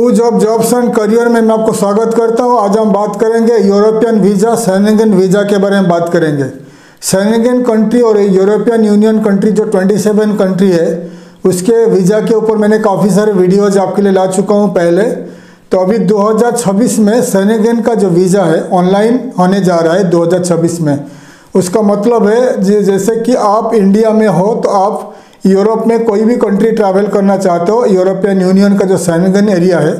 वूजॉब jobs and career में मैं आपको स्वागत करता हूं। आज हम बात करेंगे यूरोपियन वीज़ा शेंगेन वीज़ा के बारे में बात करेंगे। शेंगेन कंट्री और यूरोपियन यूनियन कंट्री जो 27 कंट्री है उसके वीज़ा के ऊपर मैंने काफ़ी सारे वीडियोज़ आपके लिए ला चुका हूं पहले। तो अभी 2026 में शेंगेन का जो वीज़ा है ऑनलाइन होने जा रहा है 2026 में। उसका मतलब है जैसे कि आप इंडिया में हो तो आप यूरोप में कोई भी कंट्री ट्रैवल करना चाहते हो, यूरोपियन यूनियन का जो शेंगेन एरिया है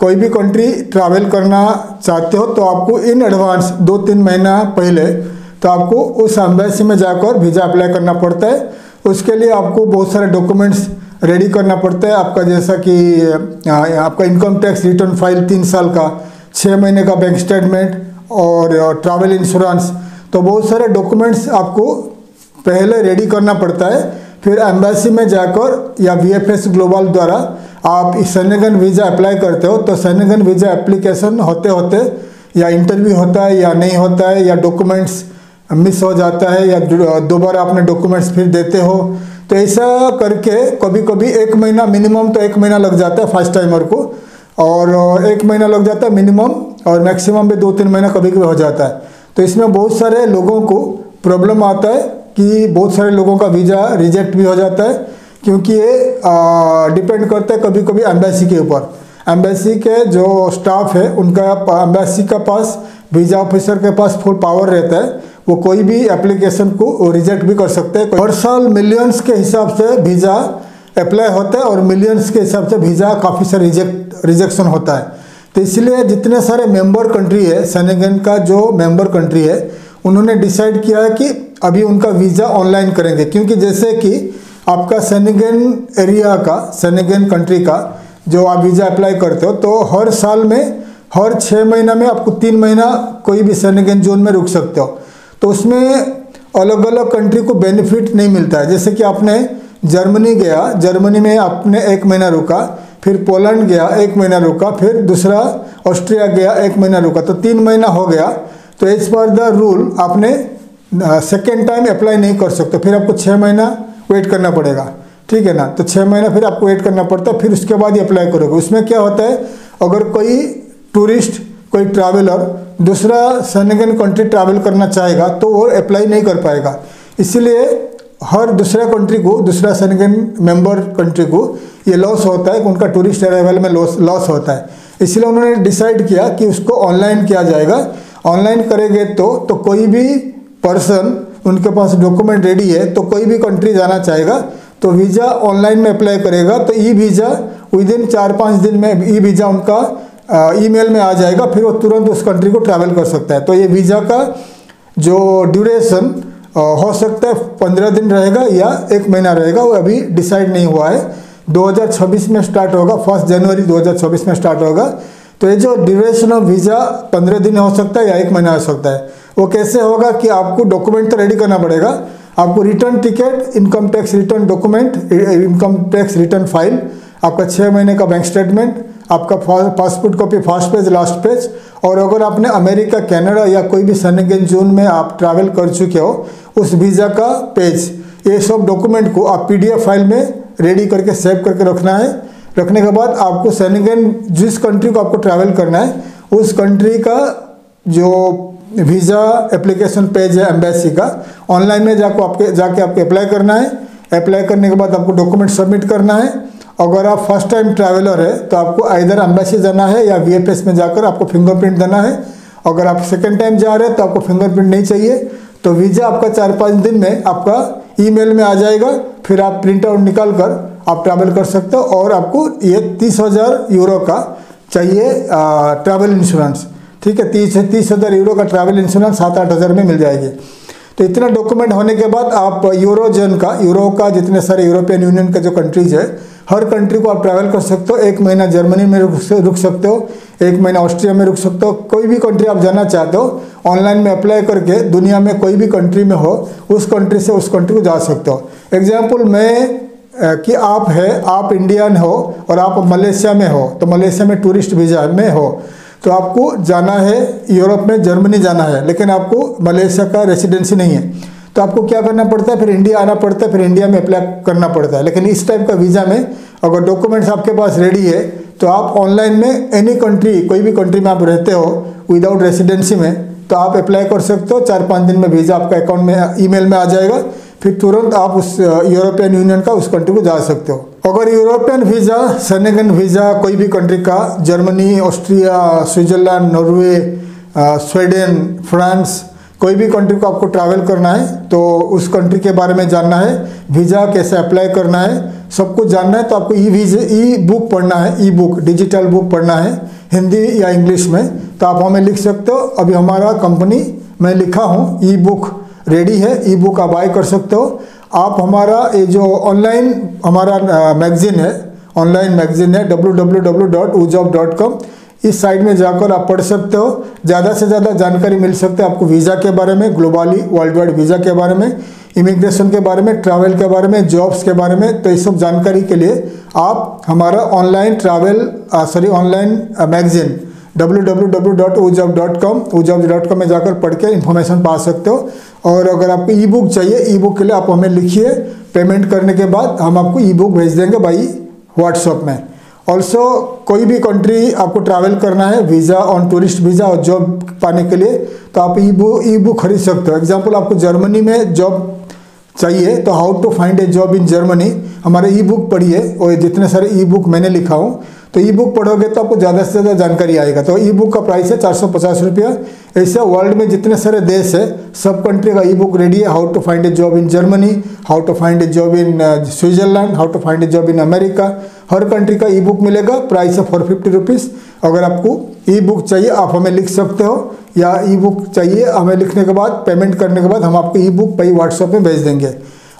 कोई भी कंट्री ट्रैवल करना चाहते हो तो आपको इन एडवांस 2-3 महीना पहले तो आपको उस एम्बेसी में जाकर वीज़ा अप्लाई करना पड़ता है। उसके लिए आपको बहुत सारे डॉक्यूमेंट्स रेडी करना पड़ता है आपका, जैसा कि आपका इनकम टैक्स रिटर्न फाइल 3 साल का, 6 महीने का बैंक स्टेटमेंट और ट्रैवल इंश्योरेंस। तो बहुत सारे डॉक्यूमेंट्स आपको पहले रेडी करना पड़ता है, फिर एम्बेसी में जाकर या VFS ग्लोबल द्वारा आप शेंगेन वीज़ा अप्लाई करते हो। तो शेंगेन वीज़ा एप्लीकेशन होते होते या इंटरव्यू होता है या नहीं होता है, या डॉक्यूमेंट्स मिस हो जाता है या दोबारा आपने डॉक्यूमेंट्स फिर देते हो। तो ऐसा करके कभी कभी 1 महीना मिनिमम तो 1 महीना लग जाता है फर्स्ट टाइमर को, और 1 महीना लग जाता है मिनिमम और मैक्सिमम भी 2-3 महीना कभी कभी हो जाता है। तो इसमें बहुत सारे लोगों को प्रॉब्लम आता है कि बहुत सारे लोगों का वीज़ा रिजेक्ट भी हो जाता है, क्योंकि ये डिपेंड करता है कभी कभी एम्बेसी के ऊपर। एम्बेसी के जो स्टाफ है उनका, एम्बेसी का पास वीज़ा ऑफिसर के पास फुल पावर रहता है, वो कोई भी एप्लीकेशन को रिजेक्ट भी कर सकते हैं। हर साल मिलियंस के हिसाब से वीज़ा अप्लाई होता है और मिलियंस के हिसाब से वीज़ा काफ़ी सारे रिजेक्शन होता है। तो इसलिए जितने सारे मेंबर कंट्री है शेंगेन का, जो मेंबर कंट्री है उन्होंने डिसाइड किया है कि अभी उनका वीज़ा ऑनलाइन करेंगे, क्योंकि जैसे कि आपका शेंगेन एरिया का, शेंगेन कंट्री का जो आप वीज़ा अप्लाई करते हो तो हर साल में हर 6 महीना में आपको 3 महीना कोई भी शेंगेन जोन में रुक सकते हो। तो उसमें अलग अलग कंट्री को बेनिफिट नहीं मिलता है। जैसे कि आपने जर्मनी गया, जर्मनी में आपने 1 महीना रुका, फिर पोलैंड गया 1 महीना रुका, फिर दूसरा ऑस्ट्रिया गया 1 महीना रुका, तो 3 महीना हो गया। तो एज पर द रूल आपने सेकेंड टाइम अप्लाई नहीं कर सकते, फिर आपको 6 महीना वेट करना पड़ेगा, ठीक है ना। तो 6 महीना फिर आपको वेट करना पड़ता है, फिर उसके बाद ही अप्लाई करोगे। उसमें क्या होता है, अगर कोई टूरिस्ट, कोई ट्रैवलर दूसरा शेंगेन कंट्री ट्रैवल करना चाहेगा तो वो अप्लाई नहीं कर पाएगा। इसीलिए हर दूसरा कंट्री को, दूसरा शेंगेन मेंबर कंट्री को ये लॉस होता है कि उनका टूरिस्ट अराइवल में लॉस होता है। इसलिए उन्होंने डिसाइड किया कि उसको ऑनलाइन किया जाएगा। ऑनलाइन करेंगे तो कोई भी पर्सन, उनके पास डॉक्यूमेंट रेडी है तो कोई भी कंट्री जाना चाहेगा तो वीज़ा ऑनलाइन में अप्लाई करेगा, तो ई वीज़ा विदिन 4-5 दिन में ई वीज़ा उनका ईमेल में आ जाएगा, फिर वो तुरंत उस कंट्री को ट्रैवल कर सकता है। तो ये वीज़ा का जो ड्यूरेशन हो सकता है 15 दिन रहेगा या 1 महीना रहेगा, वो अभी डिसाइड नहीं हुआ है। 2026 में स्टार्ट होगा, 1 जनवरी 2026 में स्टार्ट होगा। तो ये जो ड्यूरेशन ऑफ वीज़ा 15 दिन हो सकता है या 1 महीना हो सकता है। वो कैसे होगा कि आपको डॉक्यूमेंट तो रेडी करना पड़ेगा, आपको return ticket, income tax return document, income tax return file, आपका 6 महीने का बैंक स्टेटमेंट, आपका passport copy first page last page, और अगर आपने अमेरिका, कनाडा या कोई भी शेंगेन जोन में आप ट्रैवल कर चुके हो उस वीज़ा का पेज, ये सब डॉक्यूमेंट को आप PDF फाइल में रेडी करके सेव करके रखना है। रखने के बाद आपको शेंगेन, जिस कंट्री को आपको ट्रैवल करना है उस कंट्री का जो वीज़ा एप्लीकेशन पेज है एम्बेसी का, ऑनलाइन में जाके आपको अप्लाई करना है। अप्लाई करने के बाद आपको डॉक्यूमेंट सबमिट करना है। अगर आप फर्स्ट टाइम ट्रैवलर है तो आपको आइदर एम्बेसी जाना है या VFS में जाकर आपको फिंगरप्रिंट देना है। अगर आप सेकेंड टाइम जा रहे हैं तो आपको फिंगरप्रिंट नहीं चाहिए। तो वीज़ा आपका 4-5 दिन में आपका ईमेल में आ जाएगा, फिर आप प्रिंट आउट निकाल कर आप ट्रैवल कर सकते हो। और आपको ये 30,000 यूरो का चाहिए ट्रैवल इंश्योरेंस, ठीक है, 30,000 यूरो का ट्रैवल इंश्योरेंस 7-8 हज़ार में मिल जाएगी। तो इतना डॉक्यूमेंट होने के बाद आप यूरो का जितने सारे यूरोपियन यूनियन का जो कंट्रीज है हर कंट्री को आप ट्रैवल कर सकते हो। 1 महीना जर्मनी में रुक सकते हो, 1 महीना ऑस्ट्रिया में रुक सकते हो। कोई भी कंट्री आप जाना चाहते हो ऑनलाइन में अप्लाई करके दुनिया में कोई भी कंट्री में हो उस कंट्री से उस कंट्री को जा सकते हो। एग्जाम्पल में कि आप इंडियन हो और आप मलेशिया में हो, तो मलेशिया में टूरिस्ट वीज़ा में हो तो आपको जाना है यूरोप में, जर्मनी जाना है, लेकिन आपको मलेशिया का रेसिडेंसी नहीं है, तो आपको क्या करना पड़ता है, फिर इंडिया आना पड़ता है, फिर इंडिया में अप्लाई करना पड़ता है। लेकिन इस टाइप का वीज़ा में अगर डॉक्यूमेंट्स आपके पास रेडी है तो आप ऑनलाइन में एनी कंट्री, कोई भी कंट्री में आप रहते हो विदाउट रेसिडेंसी में, तो आप अप्लाई कर सकते हो। 4-5 दिन में वीज़ा आपका अकाउंट में ईमेल में आ जाएगा, फिर तुरंत आप उस यूरोपियन यूनियन का उस कंट्री को जा सकते हो। अगर यूरोपियन वीज़ा, शेंगेन वीज़ा कोई भी कंट्री का, Germany, Austria, Switzerland, Norway, Sweden, France, कोई भी कंट्री को आपको ट्रैवल करना है तो उस कंट्री के बारे में जानना है, वीज़ा कैसे अप्लाई करना है, सब कुछ जानना है तो आपको ई बुक पढ़ना है, ई बुक डिजिटल बुक पढ़ना है हिंदी या इंग्लिश में, तो आप हमें लिख सकते हो। अभी हमारा कंपनी में लिखा हूँ, ई बुक रेडी है, ई बुक आप बाय कर सकते हो। आप हमारा ये जो ऑनलाइन हमारा मैगज़ीन है, ऑनलाइन मैगज़ीन है www.woojobz.com, इस साइट में जाकर आप पढ़ सकते हो। ज़्यादा से ज़्यादा जानकारी मिल सकती है आपको वीज़ा के बारे में, ग्लोबली वर्ल्ड वाइड वीज़ा के बारे में, इमिग्रेशन के बारे में, ट्रैवल के बारे में, जॉब्स के बारे में। तो इस सब जानकारी के लिए आप हमारा ऑनलाइन ऑनलाइन मैगज़ीन www.woojobz.com में जाकर पढ़ के इन्फॉर्मेशन पा सकते हो। और अगर आपको ई बुक चाहिए, ई बुक के लिए आप हमें लिखिए, पेमेंट करने के बाद हम आपको ई बुक भेज देंगे बाई व्हाट्सअप में। ऑल्सो कोई भी कंट्री आपको ट्रैवल करना है वीज़ा ऑन टूरिस्ट वीज़ा और जॉब पाने के लिए, तो आप ई बुक खरीद सकते हो। एग्जांपल, आपको जर्मनी में जॉब चाहिए तो how to find a job in Germany, हमारे ई बुक पढ़िए, और जितने सारे ई बुक मैंने लिखा हूँ तो ई बुक पढ़ोगे तो आपको ज़्यादा से ज़्यादा जानकारी आएगा। तो ई बुक का प्राइस है 450 रुपया। ऐसे वर्ल्ड में जितने सारे देश है सब कंट्री का ई बुक रेडी है, how to find a job in Germany, how to find a job in Switzerland, how to find a job in America, हर कंट्री का ई बुक मिलेगा। प्राइस है 450 रुपीज़। अगर आपको ई बुक चाहिए आप हमें लिख सकते हो, या ई बुक चाहिए हमें लिखने के बाद पेमेंट करने के बाद हम आपको ई बुक पर व्हाट्सएप में भेज देंगे।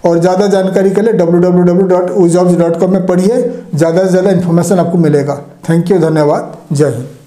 और ज़्यादा जानकारी के लिए www.woojobz.com में पढ़िए, ज़्यादा से ज़्यादा इन्फॉर्मेशन आपको मिलेगा। थैंक यू, धन्यवाद, जय हिंद।